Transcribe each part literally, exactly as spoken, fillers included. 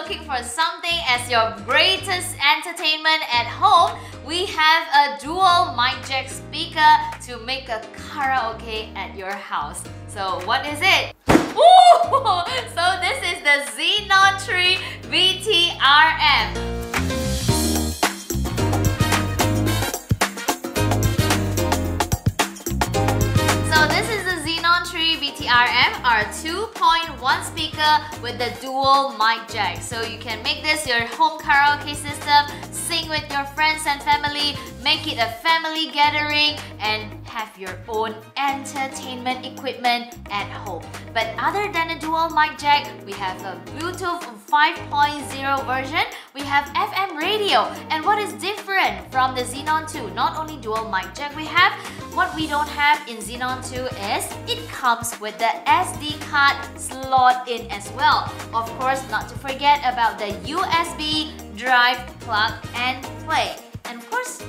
looking for something as your greatest entertainment at home, we have a dual mic jack speaker to make a karaoke at your house. So what is it? Ooh! So this is the Xenon three B T R M. B T R M are two point one speaker with the dual mic jack. So you can make this your home karaoke system, sing with your friends and family, make it a family gathering, and have your own entertainment equipment at home. But other than a dual mic jack, we have a Bluetooth five point oh version, we have F M radio. And what is different from the Xenon two? Not only dual mic jack we have, what we don't have in Xenon two is it comes with the S D card slot in as well. Of course, not to forget about the U S B drive, plug and play. And of course,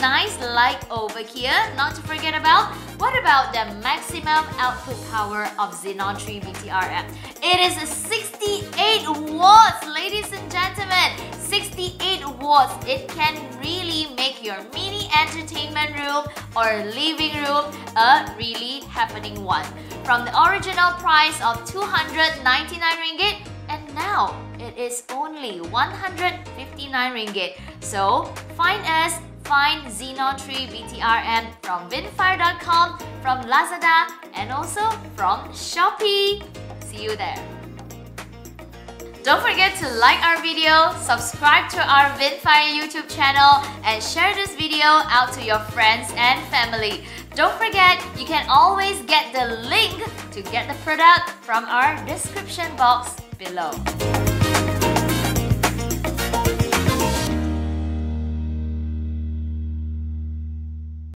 nice light over here. Not to forget about, what about the maximum output power of Xenon three B T R M? It is sixty-eight watts, ladies and gentlemen. sixty-eight watts. It can really make your mini entertainment room or living room a really happening one. From the original price of two hundred ninety-nine ringgit, and now it is only one hundred fifty-nine ringgit. So find us, find Xenon three B T R M from Winfire dot com, from Lazada, and also from Shopee. See you there. Don't forget to like our video, subscribe to our Winfire YouTube channel, and share this video out to your friends and family. Don't forget, you can always get the link to get the product from our description box below.